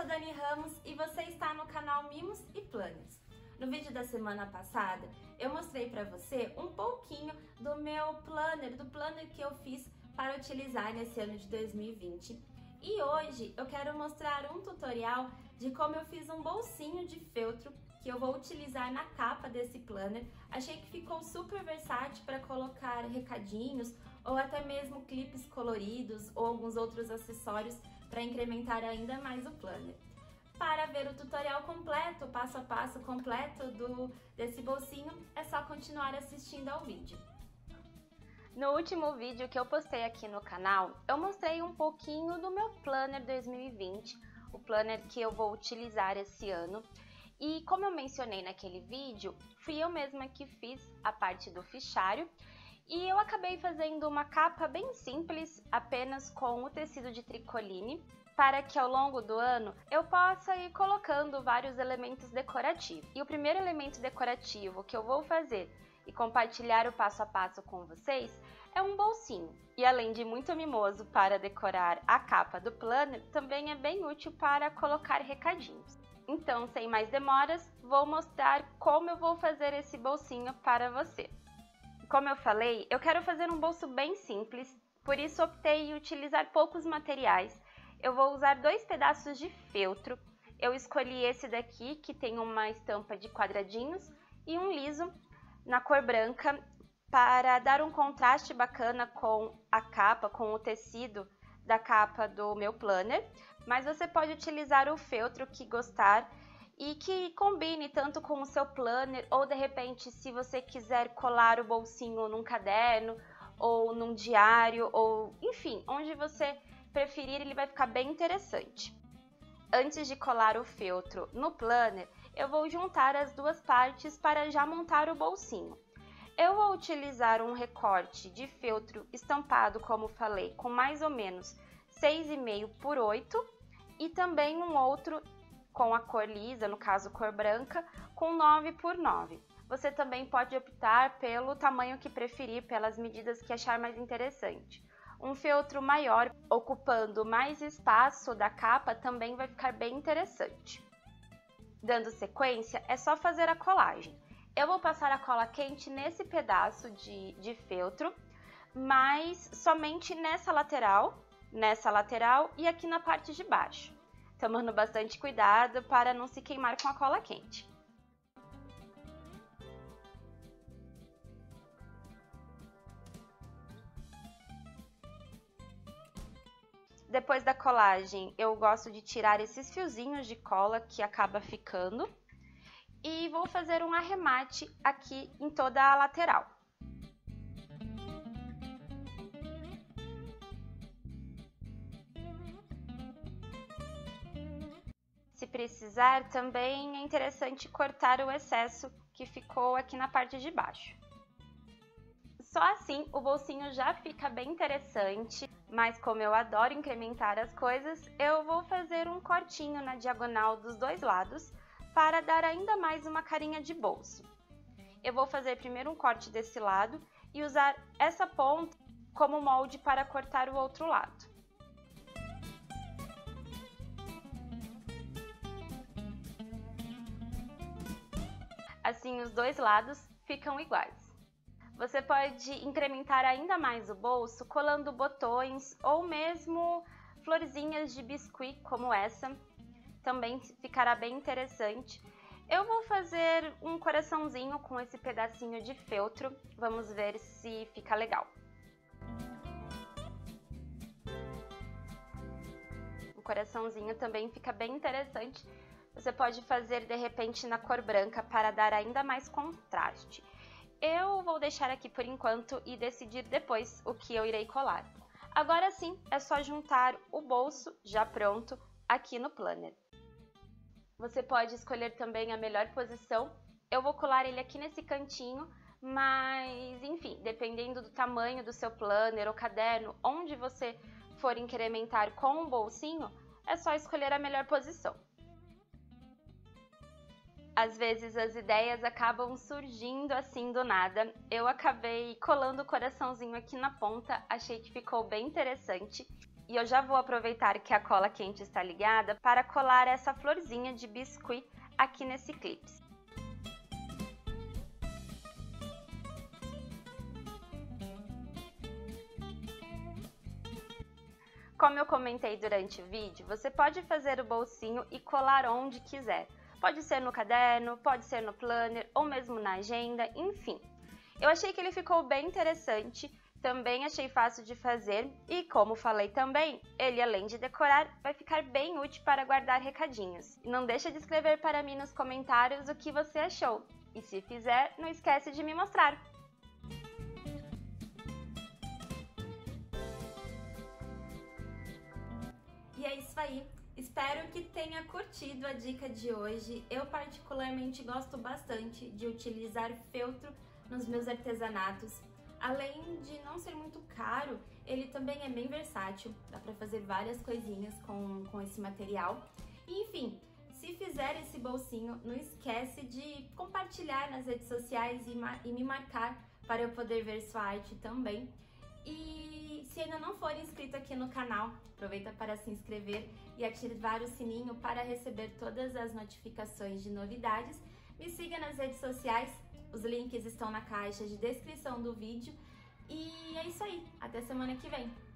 sou Dani Ramos e você está no canal Mimos e Planners. No vídeo da semana passada, eu mostrei para você um pouquinho do meu planner, do planner que eu fiz para utilizar nesse ano de 2020. E hoje eu quero mostrar um tutorial de como eu fiz um bolsinho de feltro que eu vou utilizar na capa desse planner. Achei que ficou super versátil para colocar recadinhos ou até mesmo clipes coloridos ou alguns outros acessórios para incrementar ainda mais o planner. Para ver o tutorial completo, passo a passo completo desse bolsinho, é só continuar assistindo ao vídeo. No último vídeo que eu postei aqui no canal, eu mostrei um pouquinho do meu planner 2020, o planner que eu vou utilizar esse ano. E como eu mencionei naquele vídeo, fui eu mesma que fiz a parte do fichário. E eu acabei fazendo uma capa bem simples, apenas com o tecido de tricoline, para que ao longo do ano eu possa ir colocando vários elementos decorativos. E o primeiro elemento decorativo que eu vou fazer e compartilhar o passo a passo com vocês é um bolsinho. E além de muito mimoso para decorar a capa do planner, também é bem útil para colocar recadinhos. Então, sem mais demoras, vou mostrar como eu vou fazer esse bolsinho para você. Como eu falei, eu quero fazer um bolso bem simples, por isso optei em utilizar poucos materiais. Eu vou usar dois pedaços de feltro. Eu escolhi esse daqui, que tem uma estampa de quadradinhos, e um liso na cor branca, para dar um contraste bacana com a capa, com o tecido da capa do meu planner. Mas você pode utilizar o feltro que gostar e que combine tanto com o seu planner, ou de repente, se você quiser colar o bolsinho num caderno, ou num diário, ou enfim, onde você preferir, ele vai ficar bem interessante. Antes de colar o feltro no planner, eu vou juntar as duas partes para já montar o bolsinho. Eu vou utilizar um recorte de feltro estampado, como falei, com mais ou menos 6,5 por 8, e também um outro com a cor lisa, no caso cor branca, com 9 por 9. Você também pode optar pelo tamanho que preferir, pelas medidas que achar mais interessante. Um feltro maior, ocupando mais espaço da capa, também vai ficar bem interessante. Dando sequência, é só fazer a colagem. Eu vou passar a cola quente nesse pedaço de feltro, mas somente nessa lateral e aqui na parte de baixo, tomando bastante cuidado para não se queimar com a cola quente. Depois da colagem, eu gosto de tirar esses fiozinhos de cola que acaba ficando e vou fazer um arremate aqui em toda a lateral. Se precisar, também é interessante cortar o excesso que ficou aqui na parte de baixo. Só assim o bolsinho já fica bem interessante, mas como eu adoro incrementar as coisas, eu vou fazer um cortinho na diagonal dos dois lados para dar ainda mais uma carinha de bolso. Eu vou fazer primeiro um corte desse lado e usar essa ponta como molde para cortar o outro lado. Assim os dois lados ficam iguais. Você pode incrementar ainda mais o bolso colando botões ou mesmo florzinhas de biscuit como essa, também ficará bem interessante. Eu vou fazer um coraçãozinho com esse pedacinho de feltro, vamos ver se fica legal. O coraçãozinho também fica bem interessante. Você pode fazer, de repente, na cor branca para dar ainda mais contraste. Eu vou deixar aqui por enquanto e decidir depois o que eu irei colar. Agora sim, é só juntar o bolso já pronto aqui no planner. Você pode escolher também a melhor posição. Eu vou colar ele aqui nesse cantinho, mas enfim, dependendo do tamanho do seu planner ou caderno, onde você for incrementar com o bolsinho, é só escolher a melhor posição. Às vezes as ideias acabam surgindo assim do nada. Eu acabei colando o coraçãozinho aqui na ponta, achei que ficou bem interessante. E eu já vou aproveitar que a cola quente está ligada para colar essa florzinha de biscuit aqui nesse clips. Como eu comentei durante o vídeo, você pode fazer o bolsinho e colar onde quiser. Pode ser no caderno, pode ser no planner ou mesmo na agenda, enfim. Eu achei que ele ficou bem interessante, também achei fácil de fazer e, como falei também, ele além de decorar, vai ficar bem útil para guardar recadinhos. Não deixa de escrever para mim nos comentários o que você achou e, se fizer, não esquece de me mostrar. E é isso aí, espero que tenha curtido a dica de hoje. Eu particularmente gosto bastante de utilizar feltro nos meus artesanatos. Além de não ser muito caro, ele também é bem versátil, dá pra fazer várias coisinhas com esse material. E, enfim, se fizer esse bolsinho, não esquece de compartilhar nas redes sociais e me marcar para eu poder ver sua arte também. E se ainda não for inscrito aqui no canal, aproveita para se inscrever e ativar o sininho para receber todas as notificações de novidades. Me siga nas redes sociais, os links estão na caixa de descrição do vídeo. E é isso aí, até semana que vem!